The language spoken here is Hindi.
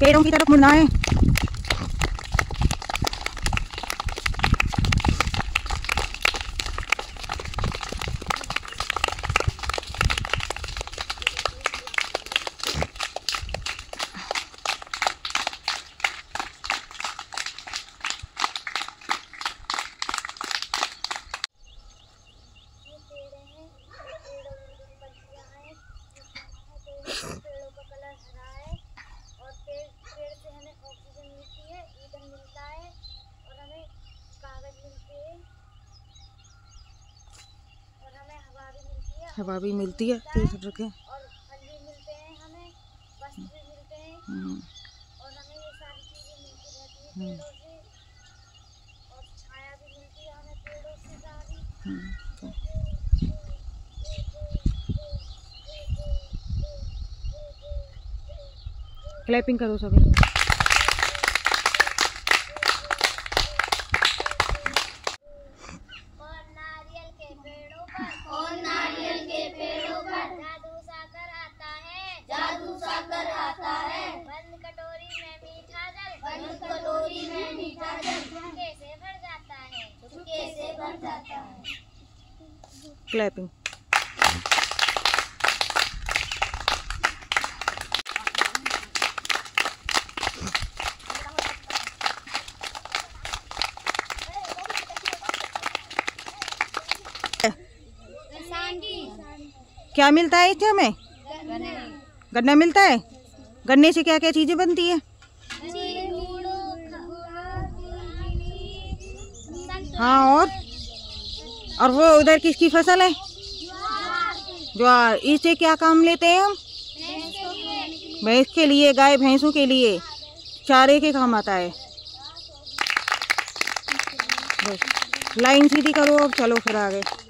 पेड़ों की तरफ मुड़ना है। हवा भी मिलती है पेड़ रखे और फल भी मिलते हैं, हमें वस्त्र भी मिलते हैं और हमें ये सारी चीजें मिलती रहती है पेड़ों से, और छाया भी मिलती है हमें पेड़ों से सारी। क्लैपिंग करो सब। क्लैपिंग। क्या मिलता है इसमें हमें? गन्ना मिलता है। गन्ने से क्या क्या चीजें बनती है? हाँ। और वो उधर किसकी फसल है? ज्वार। इससे क्या काम लेते हैं हम? भैंस के लिए, गाय भैंसों के लिए चारे के काम आता है। लाइन सीधी करो अब, चलो फिर आगे।